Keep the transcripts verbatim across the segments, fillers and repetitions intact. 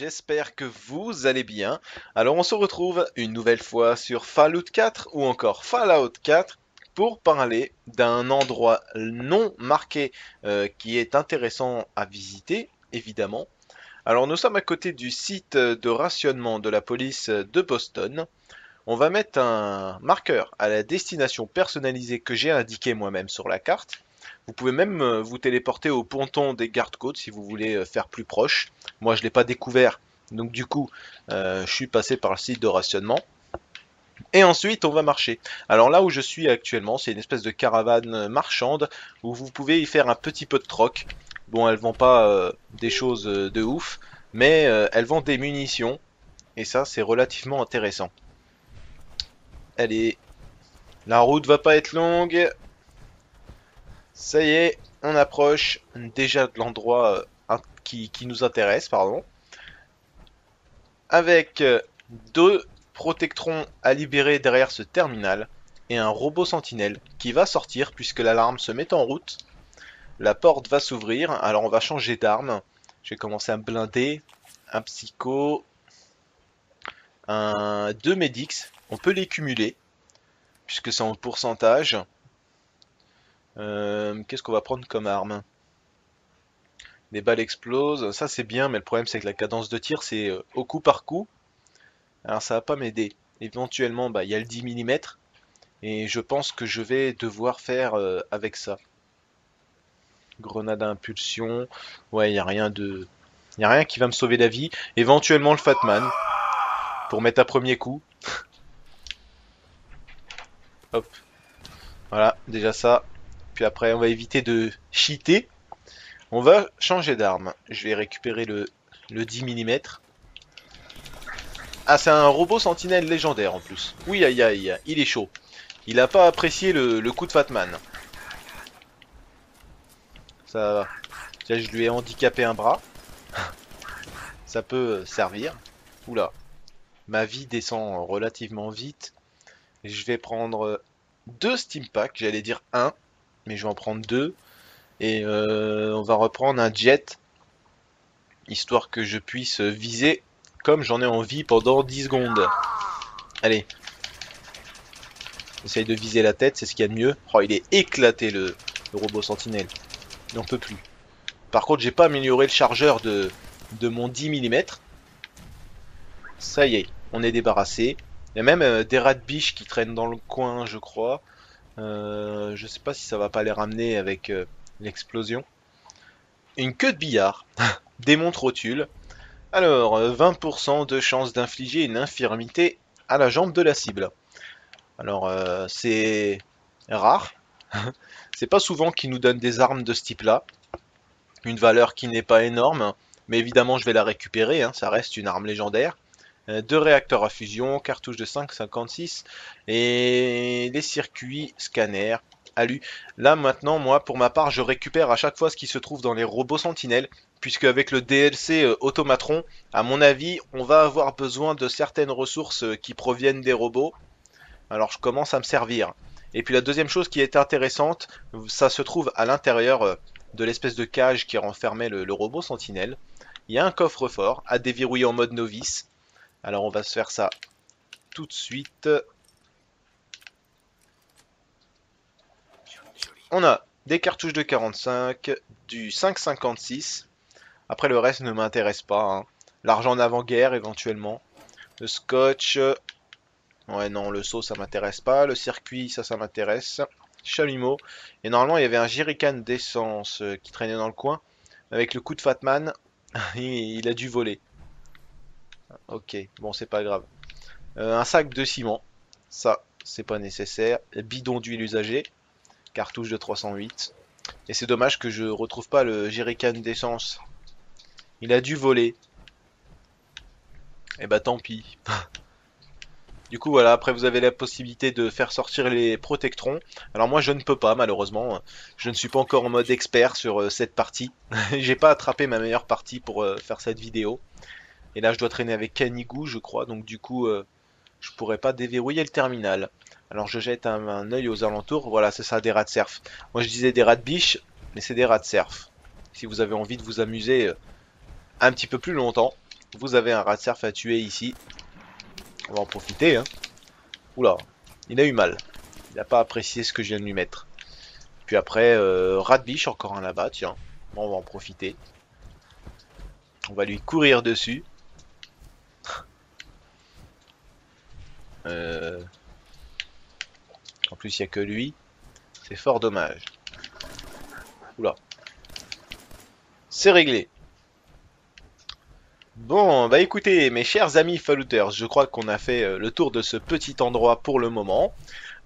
j'espère que vous allez bien. Alors on se retrouve une nouvelle fois sur Fallout quatre ou encore Fallout quatre pour parler d'un endroit non marqué euh, qui est intéressant à visiter, évidemment. Alors nous sommes à côté du site de rationnement de la police de Boston. On va mettre un marqueur à la destination personnalisée que j'ai indiquée moi-même sur la carte. Vous pouvez même vous téléporter au ponton des gardes-côtes si vous voulez faire plus proche. Moi, je ne l'ai pas découvert, donc du coup, euh, je suis passé par le site de rationnement. Et ensuite, on va marcher. Alors là où je suis actuellement, c'est une espèce de caravane marchande où vous pouvez y faire un petit peu de troc. Bon, elle ne vend pas euh, des choses de ouf, mais euh, elle vend des munitions. Et ça, c'est relativement intéressant. Allez, la route va pas être longue. Ça y est, on approche déjà de l'endroit euh, qui, qui nous intéresse, pardon. Avec euh, deux protectrons à libérer derrière ce terminal et un robot sentinelle qui va sortir puisque l'alarme se met en route. La porte va s'ouvrir, alors on va changer d'arme. J'ai commencé à me blinder, un psycho, un deux médics. On peut les cumuler puisque c'est en pourcentage. Euh, Qu'est-ce qu'on va prendre comme arme? Les balles explosent, ça c'est bien, mais le problème c'est que la cadence de tir c'est au coup par coup. Alors ça va pas m'aider. Éventuellement, bah, y a le dix millimètres, et je pense que je vais devoir faire euh, avec ça. Grenade à impulsion, ouais, y a rien de... y a rien qui va me sauver la vie. Éventuellement le Fatman, pour mettre un premier coup. Hop, voilà, déjà ça. Puis après on va éviter de cheater. On va changer d'arme. Je vais récupérer le, le dix millimètres. Ah, c'est un robot sentinelle légendaire en plus. Oui, aïe aïe, il est chaud. Il a pas apprécié le, le coup de Fatman. Ça va. Tiens, je lui ai handicapé un bras. Ça peut servir. Oula. Ma vie descend relativement vite. Je vais prendre deux Steam Packs. J'allais dire un. Mais je vais en prendre deux. Et euh, on va reprendre un jet. Histoire que je puisse viser comme j'en ai envie pendant dix secondes. Allez. J'essaye de viser la tête. C'est ce qu'il y a de mieux. Oh, il est éclaté le, le robot sentinelle. Il n'en peut plus. Par contre, j'ai pas amélioré le chargeur de, de mon dix millimètres. Ça y est. On est débarrassé. Il y a même euh, des rats de biche qui traînent dans le coin, je crois. Euh, je sais pas si ça va pas les ramener avec euh, l'explosion. Une queue de billard. Démon rotule. Alors, euh, vingt pour cent de chance d'infliger une infirmité à la jambe de la cible. Alors, euh, c'est rare. C'est pas souvent qu'ils nous donnent des armes de ce type-là. Une valeur qui n'est pas énorme. Mais évidemment, je vais la récupérer. Hein, ça reste une arme légendaire. Deux réacteurs à fusion, cartouche de cinq cinquante-six et les circuits, scanner, alu. Là maintenant, moi pour ma part, je récupère à chaque fois ce qui se trouve dans les robots sentinelles, puisque avec le D L C euh, Automatron, à mon avis, on va avoir besoin de certaines ressources euh, qui proviennent des robots. Alors je commence à me servir. Et puis la deuxième chose qui est intéressante, ça se trouve à l'intérieur euh, de l'espèce de cage qui renfermait le, le robot sentinelle. Il y a un coffre-fort à déverrouiller en mode novice. Alors on va se faire ça tout de suite. On a des cartouches de quarante-cinq, du cinq cinquante-six. Après le reste ne m'intéresse pas. Hein. L'argent d'avant-guerre éventuellement. Le scotch. Ouais non, le seau ça m'intéresse pas. Le circuit ça ça m'intéresse. Chalumeau. Et normalement il y avait un jerrycan d'essence qui traînait dans le coin. Avec le coup de Fatman, il a dû voler. Ok, bon c'est pas grave. Euh, un sac de ciment, ça c'est pas nécessaire. Bidon d'huile usagée, cartouche de trois cent huit. Et c'est dommage que je retrouve pas le jerrycan d'essence. Il a dû voler. Et bah tant pis. Du coup voilà, après vous avez la possibilité de faire sortir les protectrons. Alors moi je ne peux pas malheureusement. Je ne suis pas encore en mode expert sur euh, cette partie. J'ai pas attrapé ma meilleure partie pour euh, faire cette vidéo. Et là je dois traîner avec Canigou je crois, donc du coup euh, je pourrais pas déverrouiller le terminal. Alors je jette un, un œil aux alentours, voilà c'est ça, des rats de cerf. Moi je disais des rats de biche, mais c'est des rats de cerf. Si vous avez envie de vous amuser euh, un petit peu plus longtemps, Vous avez un rat de surf à tuer ici. On va en profiter. Hein. Oula, il a eu mal. Il n'a pas apprécié ce que je viens de lui mettre. Puis après, euh, rat de biche, encore un là-bas, tiens. Bon, on va en profiter. On va lui courir dessus. euh... En plus, il n'y a que lui. C'est fort dommage. Oula. C'est réglé. Bon, bah écoutez, mes chers amis Fallouters, je crois qu'on a fait le tour de ce petit endroit pour le moment.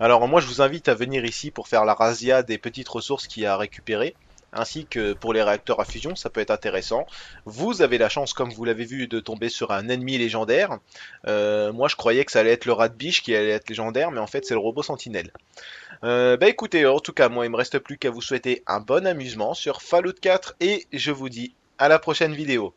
Alors moi, je vous invite à venir ici pour faire la razzia des petites ressources qu'il y a à récupérer, ainsi que pour les réacteurs à fusion, ça peut être intéressant. Vous avez la chance, comme vous l'avez vu, de tomber sur un ennemi légendaire. Euh, moi, je croyais que ça allait être le rat de biche qui allait être légendaire, mais en fait, c'est le robot sentinelle. Euh, bah écoutez, en tout cas, moi, il me reste plus qu'à vous souhaiter un bon amusement sur Fallout quatre, et je vous dis à la prochaine vidéo.